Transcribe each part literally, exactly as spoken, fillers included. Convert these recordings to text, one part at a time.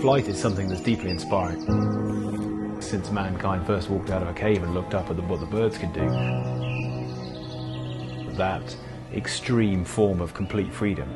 Flight is something that's deeply inspiring. Since mankind first walked out of a cave and looked up at the, what the birds could do, that extreme form of complete freedom.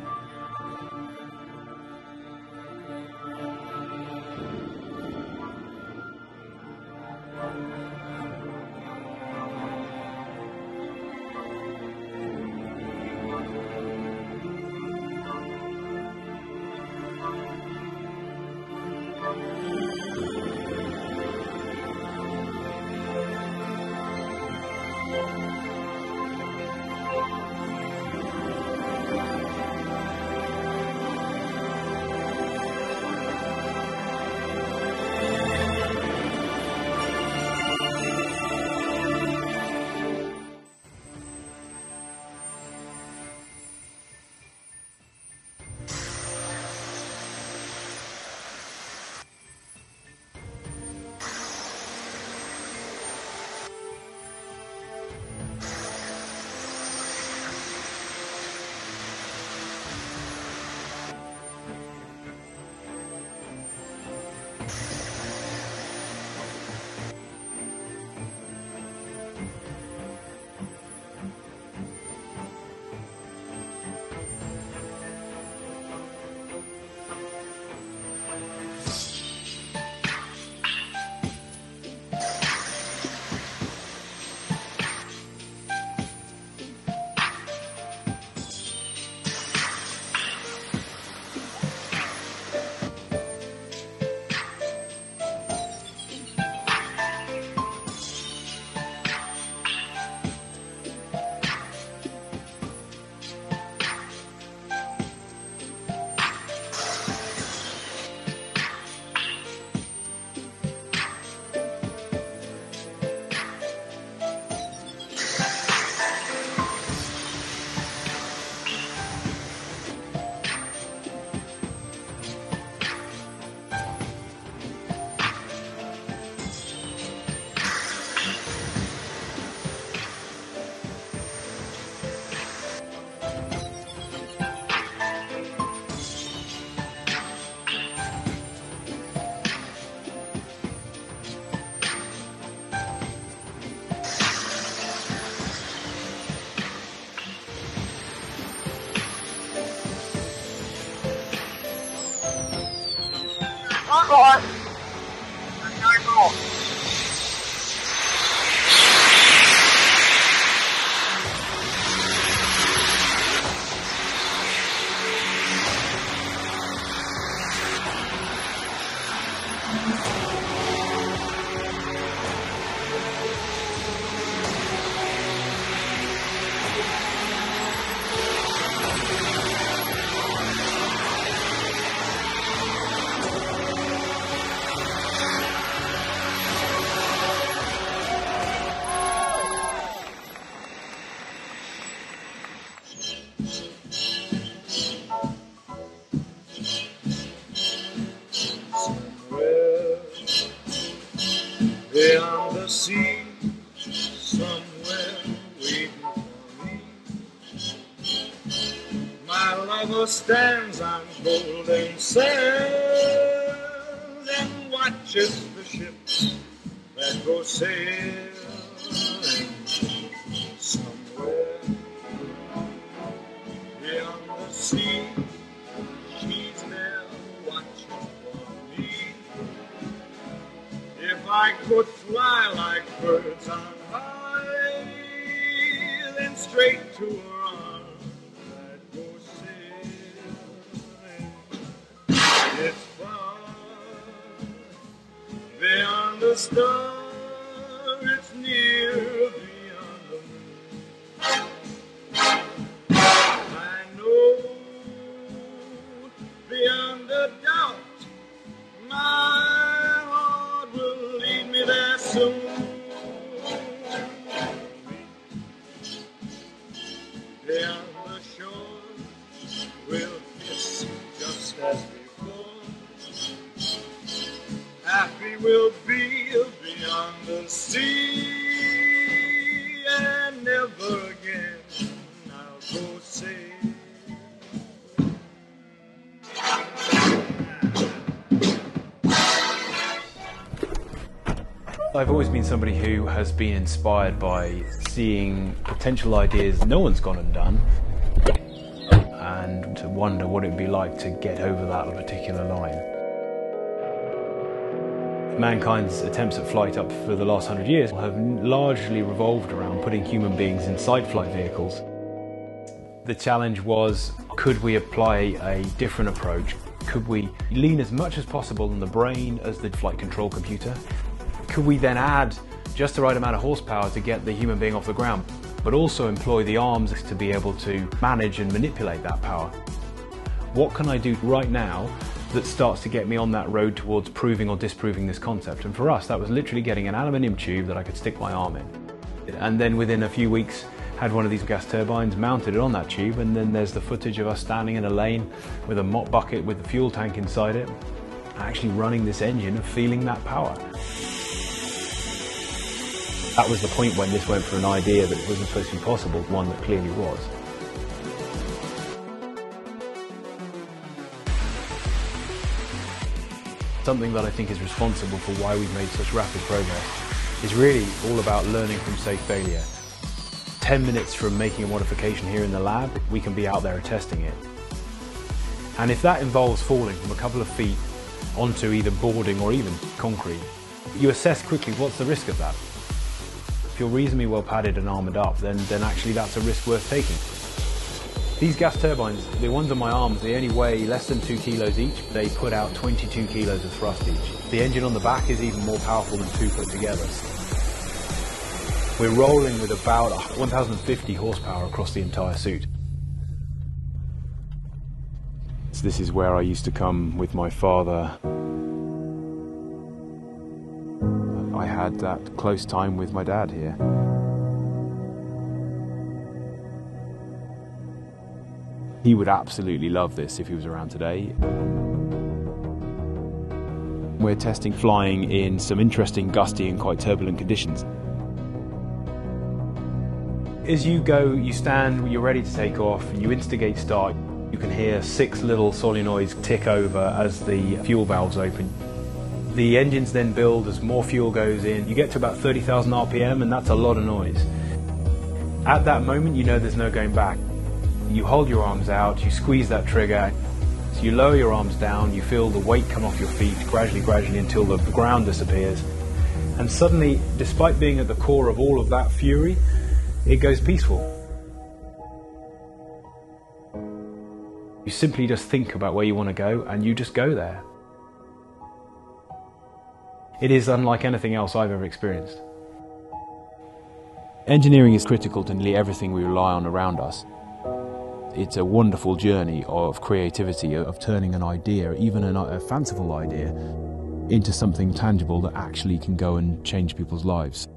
Right. Beyond the sea, somewhere waiting for me, my lover stands on golden sands and watches the ships that go sailing. Somewhere beyond the sea, she's there watching for me. If I could fly like birds on high, then straight to her arms I'd go sailing. It's far beyond the stars, it's near beyond the moon. I know beyond a doubt my soon. Down the shore, we'll kiss just as before. Happy we'll be beyond the sea, and never again I'll go sailing. I've always been somebody who has been inspired by seeing potential ideas no one's gone and done, and to wonder what it would be like to get over that particular line. Mankind's attempts at flight up for the last hundred years have largely revolved around putting human beings inside flight vehicles. The challenge was, could we apply a different approach? Could we lean as much as possible on the brain as the flight control computer? Could we then add just the right amount of horsepower to get the human being off the ground, but also employ the arms to be able to manage and manipulate that power? What can I do right now that starts to get me on that road towards proving or disproving this concept? And for us, that was literally getting an aluminium tube that I could stick my arm in. And then within a few weeks, had one of these gas turbines, mounted it on that tube, and then there's the footage of us standing in a lane with a mop bucket with the fuel tank inside it, actually running this engine and feeling that power. That was the point when this went for an idea that wasn't supposed to be possible, one that clearly was. Something that I think is responsible for why we've made such rapid progress is really all about learning from safe failure. ten minutes from making a modification here in the lab, we can be out there testing it. And if that involves falling from a couple of feet onto either boarding or even concrete, you assess quickly what's the risk of that. If you're reasonably well padded and armoured up, then, then actually that's a risk worth taking. These gas turbines, the ones on my arms, they only weigh less than two kilos each. They put out twenty-two kilos of thrust each. The engine on the back is even more powerful than two put together. We're rolling with about one thousand fifty horsepower across the entire suit. So this is where I used to come with my father. I had that close time with my dad here. He would absolutely love this if he was around today. We're testing flying in some interesting, gusty and quite turbulent conditions. As you go, you stand, you're ready to take off, you instigate start. You can hear six little solenoids tick over as the fuel valves open. The engines then build as more fuel goes in. You get to about thirty thousand R P M, and that's a lot of noise. At that moment, you know there's no going back. You hold your arms out, you squeeze that trigger, so you lower your arms down, you feel the weight come off your feet gradually, gradually until the ground disappears. And suddenly, despite being at the core of all of that fury, it goes peaceful. You simply just think about where you want to go, and you just go there. It is unlike anything else I've ever experienced. Engineering is critical to nearly everything we rely on around us. It's a wonderful journey of creativity, of turning an idea, even a fanciful idea, into something tangible that actually can go and change people's lives.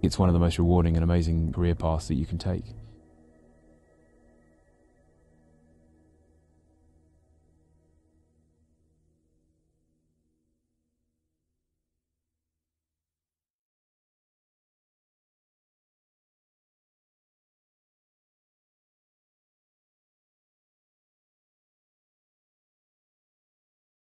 It's one of the most rewarding and amazing career paths that you can take.